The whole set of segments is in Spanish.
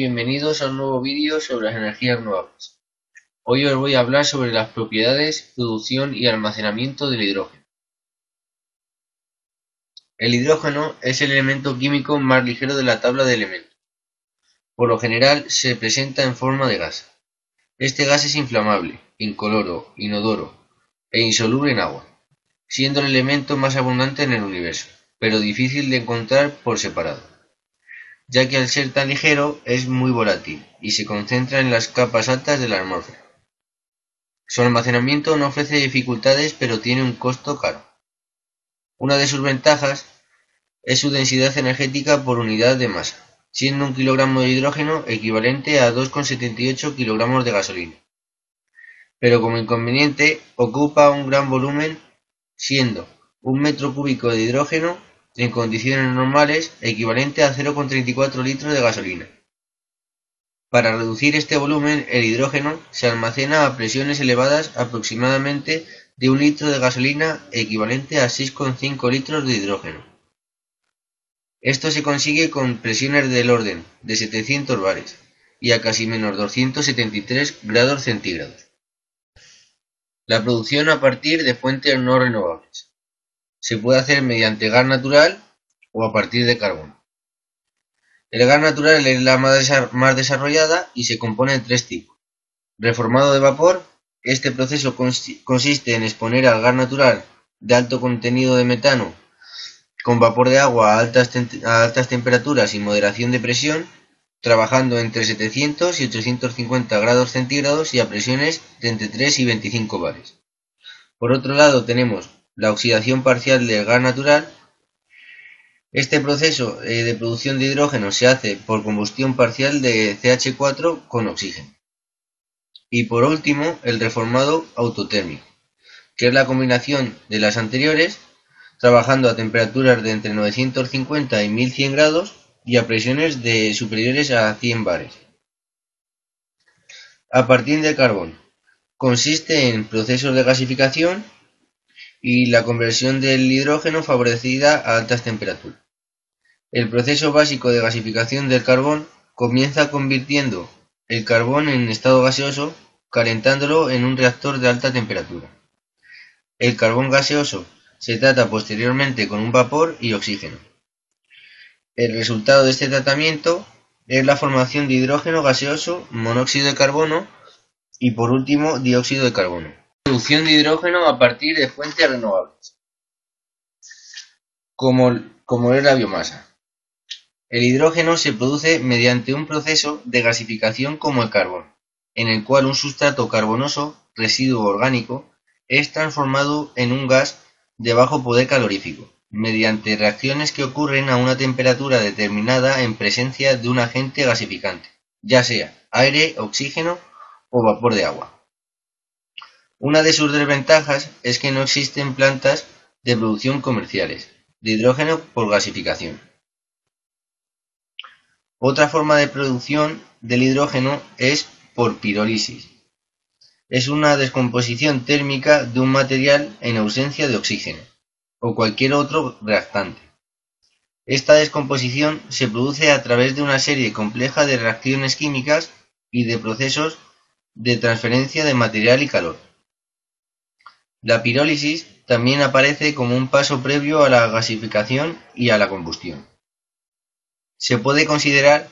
bienvenidos a un nuevo vídeo sobre las energías renovables. Hoy os voy a hablar sobre las propiedades, producción y almacenamiento del hidrógeno. El hidrógeno es el elemento químico más ligero de la tabla de elementos. Por lo general se presenta en forma de gas. Este gas es inflamable, incoloro, inodoro e insoluble en agua, siendo el elemento más abundante en el universo, pero difícil de encontrar por separado, ya que al ser tan ligero es muy volátil y se concentra en las capas altas de la atmósfera. Su almacenamiento no ofrece dificultades, pero tiene un costo caro. Una de sus ventajas es su densidad energética por unidad de masa, siendo un kilogramo de hidrógeno equivalente a 2,78 kilogramos de gasolina. Pero como inconveniente, ocupa un gran volumen, siendo un metro cúbico de hidrógeno en condiciones normales equivalente a 0,34 litros de gasolina. Para reducir este volumen, el hidrógeno se almacena a presiones elevadas, aproximadamente de 1 litro de gasolina equivalente a 6,5 litros de hidrógeno. Esto se consigue con presiones del orden de 700 bares y a casi menos 273 grados centígrados. La producción a partir de fuentes no renovables. Se puede hacer mediante gas natural o a partir de carbono. El gas natural es la más desarrollada y se compone de tres tipos. Reformado de vapor. Este proceso consiste en exponer al gas natural de alto contenido de metano con vapor de agua a altas temperaturas y moderación de presión, trabajando entre 700 y 850 grados centígrados y a presiones de entre 3 y 25 bares. Por otro lado tenemos la oxidación parcial del gas natural. Este proceso de producción de hidrógeno se hace por combustión parcial de CH4 con oxígeno. Y por último, el reformado autotérmico, que es la combinación de las anteriores, trabajando a temperaturas de entre 950 y 1100 grados y a presiones de superiores a 100 bares. A partir de carbón, consiste en procesos de gasificación y la conversión del hidrógeno favorecida a altas temperaturas. El proceso básico de gasificación del carbón comienza convirtiendo el carbón en estado gaseoso, calentándolo en un reactor de alta temperatura. El carbón gaseoso se trata posteriormente con un vapor y oxígeno. El resultado de este tratamiento es la formación de hidrógeno gaseoso, monóxido de carbono y por último dióxido de carbono. Producción de hidrógeno a partir de fuentes renovables, como es la biomasa. El hidrógeno se produce mediante un proceso de gasificación como el carbón, en el cual un sustrato carbonoso, residuo orgánico, es transformado en un gas de bajo poder calorífico, mediante reacciones que ocurren a una temperatura determinada en presencia de un agente gasificante, ya sea aire, oxígeno o vapor de agua. Una de sus desventajas es que no existen plantas de producción comerciales de hidrógeno por gasificación. Otra forma de producción del hidrógeno es por pirólisis. Es una descomposición térmica de un material en ausencia de oxígeno o cualquier otro reactante. Esta descomposición se produce a través de una serie compleja de reacciones químicas y de procesos de transferencia de material y calor. La pirólisis también aparece como un paso previo a la gasificación y a la combustión. Se puede considerar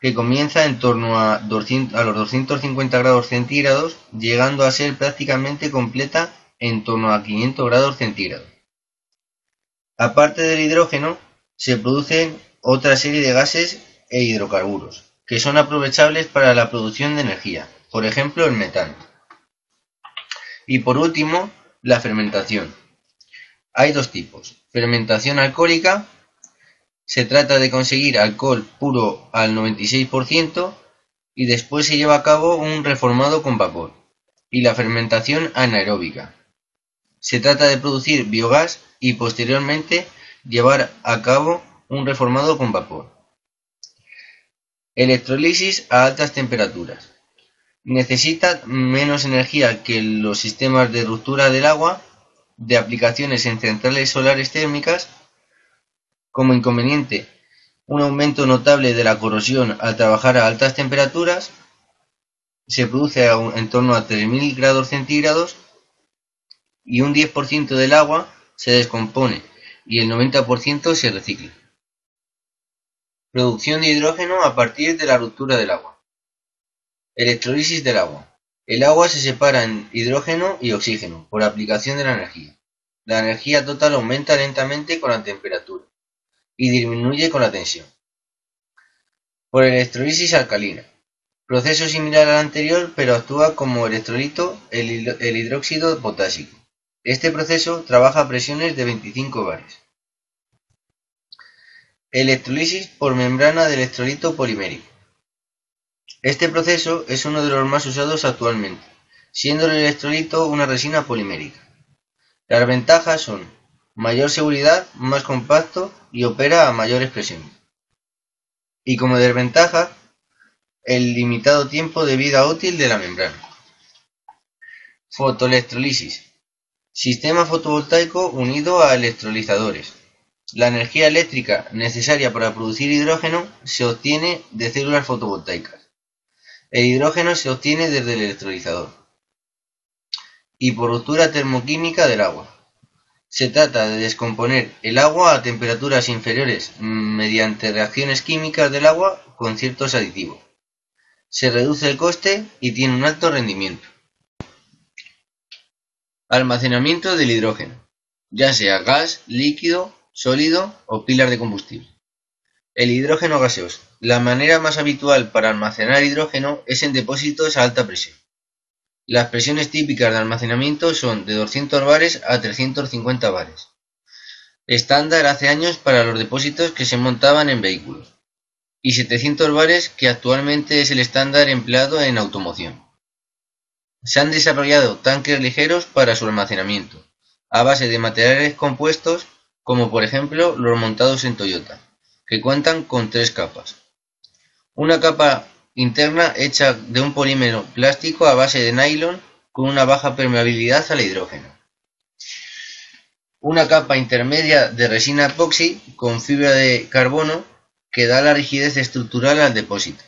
que comienza en torno a los 250 grados centígrados, llegando a ser prácticamente completa en torno a 500 grados centígrados. Aparte del hidrógeno, se producen otra serie de gases e hidrocarburos, que son aprovechables para la producción de energía, por ejemplo el metano. Y por último, la fermentación. Hay dos tipos. Fermentación alcohólica. Se trata de conseguir alcohol puro al 96% y después se lleva a cabo un reformado con vapor. Y la fermentación anaeróbica. Se trata de producir biogás y posteriormente llevar a cabo un reformado con vapor. Electrólisis a altas temperaturas. Necesita menos energía que los sistemas de ruptura del agua de aplicaciones en centrales solares térmicas. Como inconveniente, un aumento notable de la corrosión al trabajar a altas temperaturas, se produce en torno a 3000 grados centígrados y un 10% del agua se descompone y el 90% se recicla. Producción de hidrógeno a partir de la ruptura del agua. Electrólisis del agua. El agua se separa en hidrógeno y oxígeno por aplicación de la energía. La energía total aumenta lentamente con la temperatura y disminuye con la tensión. Por electrólisis alcalina. Proceso similar al anterior, pero actúa como electrolito el hidróxido potásico. Este proceso trabaja a presiones de 25 bares. Electrólisis por membrana de electrolito polimérico. Este proceso es uno de los más usados actualmente, siendo el electrolito una resina polimérica. Las ventajas son mayor seguridad, más compacto y opera a mayores presiones. Y como desventaja, el limitado tiempo de vida útil de la membrana. Fotoelectrólisis. Sistema fotovoltaico unido a electrolizadores. La energía eléctrica necesaria para producir hidrógeno se obtiene de células fotovoltaicas. El hidrógeno se obtiene desde el electrolizador y por ruptura termoquímica del agua. Se trata de descomponer el agua a temperaturas inferiores mediante reacciones químicas del agua con ciertos aditivos. Se reduce el coste y tiene un alto rendimiento. Almacenamiento del hidrógeno, ya sea gas, líquido, sólido o pilas de combustible. El hidrógeno gaseoso. La manera más habitual para almacenar hidrógeno es en depósitos a alta presión. Las presiones típicas de almacenamiento son de 200 bares a 350 bares. Estándar hace años para los depósitos que se montaban en vehículos. Y 700 bares que actualmente es el estándar empleado en automoción. Se han desarrollado tanques ligeros para su almacenamiento, a base de materiales compuestos como por ejemplo los montados en Toyota, que cuentan con 3 capas. Una capa interna hecha de un polímero plástico a base de nylon con una baja permeabilidad al hidrógeno. Una capa intermedia de resina epoxi con fibra de carbono que da la rigidez estructural al depósito.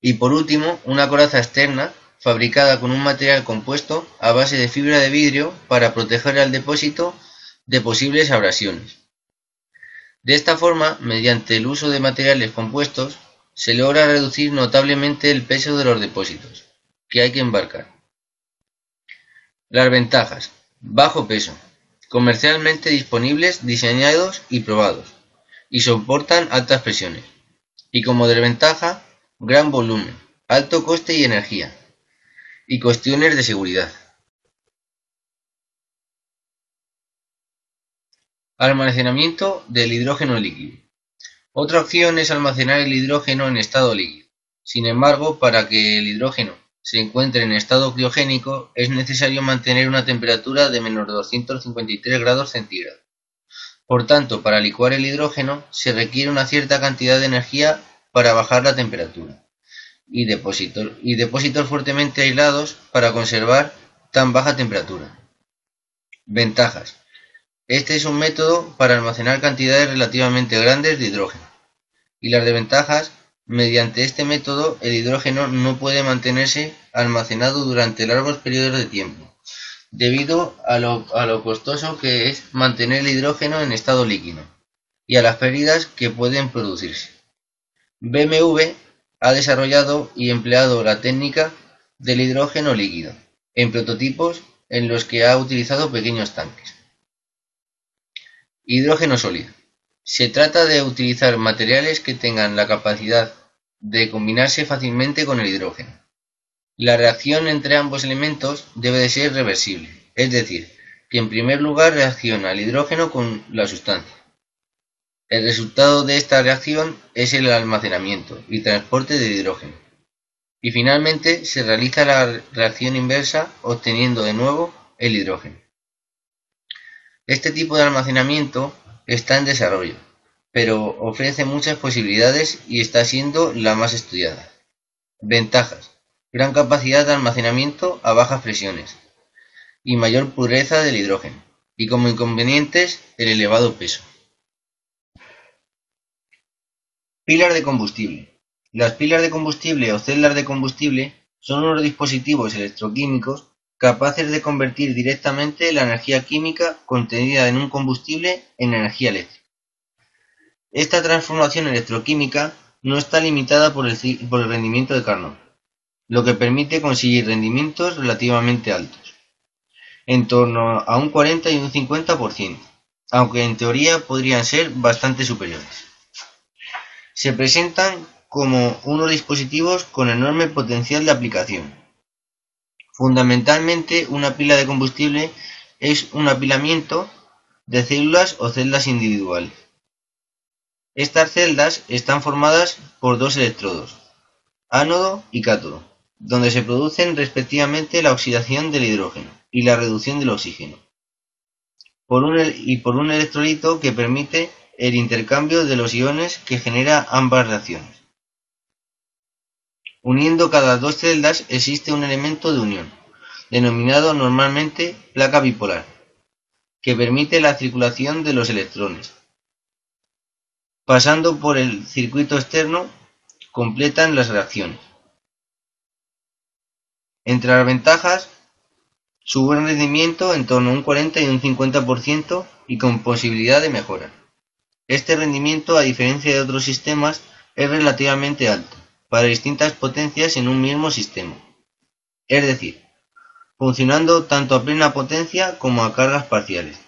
Y por último, una coraza externa fabricada con un material compuesto a base de fibra de vidrio para proteger al depósito de posibles abrasiones. De esta forma, mediante el uso de materiales compuestos, se logra reducir notablemente el peso de los depósitos que hay que embarcar. Las ventajas: bajo peso, comercialmente disponibles, diseñados y probados, y soportan altas presiones. Y como desventaja, gran volumen, alto coste y energía, y cuestiones de seguridad. Almacenamiento del hidrógeno líquido. Otra opción es almacenar el hidrógeno en estado líquido. Sin embargo, para que el hidrógeno se encuentre en estado criogénico, es necesario mantener una temperatura de menos 253 grados centígrados. Por tanto, para licuar el hidrógeno se requiere una cierta cantidad de energía para bajar la temperatura. Y depósitos fuertemente aislados para conservar tan baja temperatura. Ventajas. Este es un método para almacenar cantidades relativamente grandes de hidrógeno. Y las desventajas. Mediante este método el hidrógeno no puede mantenerse almacenado durante largos periodos de tiempo, debido a lo costoso que es mantener el hidrógeno en estado líquido y a las pérdidas que pueden producirse. BMW ha desarrollado y empleado la técnica del hidrógeno líquido en prototipos en los que ha utilizado pequeños tanques. Hidrógeno sólido. Se trata de utilizar materiales que tengan la capacidad de combinarse fácilmente con el hidrógeno. La reacción entre ambos elementos debe de ser reversible, es decir, que en primer lugar reacciona el hidrógeno con la sustancia. El resultado de esta reacción es el almacenamiento y transporte del hidrógeno. Y finalmente se realiza la reacción inversa obteniendo de nuevo el hidrógeno. Este tipo de almacenamiento está en desarrollo, pero ofrece muchas posibilidades y está siendo la más estudiada. Ventajas: gran capacidad de almacenamiento a bajas presiones y mayor pureza del hidrógeno. Y como inconvenientes, el elevado peso. Pilas de combustible. Las pilas de combustible o celdas de combustible son unos dispositivos electroquímicos capaces de convertir directamente la energía química contenida en un combustible en energía eléctrica. Esta transformación electroquímica no está limitada por el rendimiento de Carnot, lo que permite conseguir rendimientos relativamente altos, en torno a un 40 y un 50%, aunque en teoría podrían ser bastante superiores. Se presentan como unos dispositivos con enorme potencial de aplicación. Fundamentalmente, una pila de combustible es un apilamiento de células o celdas individuales. Estas celdas están formadas por dos electrodos, ánodo y cátodo, donde se producen respectivamente la oxidación del hidrógeno y la reducción del oxígeno, por un electrolito que permite el intercambio de los iones que genera ambas reacciones. Uniendo cada dos celdas existe un elemento de unión, denominado normalmente placa bipolar, que permite la circulación de los electrones. Pasando por el circuito externo, completan las reacciones. Entre las ventajas, su buen rendimiento en torno a un 40 y un 50% y con posibilidad de mejora. Este rendimiento, a diferencia de otros sistemas, es relativamente alto para distintas potencias en un mismo sistema. Es decir, funcionando tanto a plena potencia como a cargas parciales,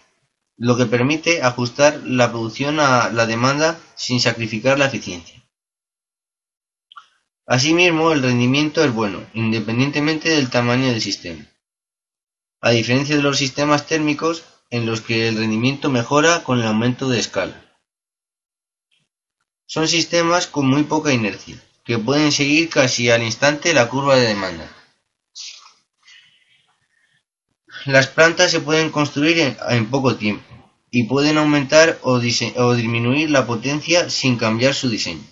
lo que permite ajustar la producción a la demanda sin sacrificar la eficiencia. Asimismo, el rendimiento es bueno, independientemente del tamaño del sistema. A diferencia de los sistemas térmicos, en los que el rendimiento mejora con el aumento de escala. Son sistemas con muy poca inercia, que pueden seguir casi al instante la curva de demanda. Las plantas se pueden construir en poco tiempo, y pueden aumentar o disminuir la potencia sin cambiar su diseño.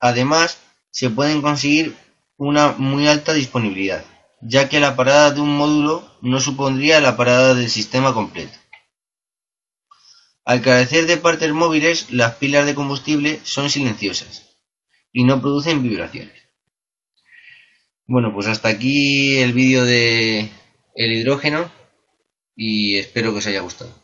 Además, se pueden conseguir una muy alta disponibilidad, ya que la parada de un módulo no supondría la parada del sistema completo. Al carecer de partes móviles, las pilas de combustible son silenciosas y no producen vibraciones. Bueno, pues hasta aquí el vídeo de el hidrógeno y espero que os haya gustado.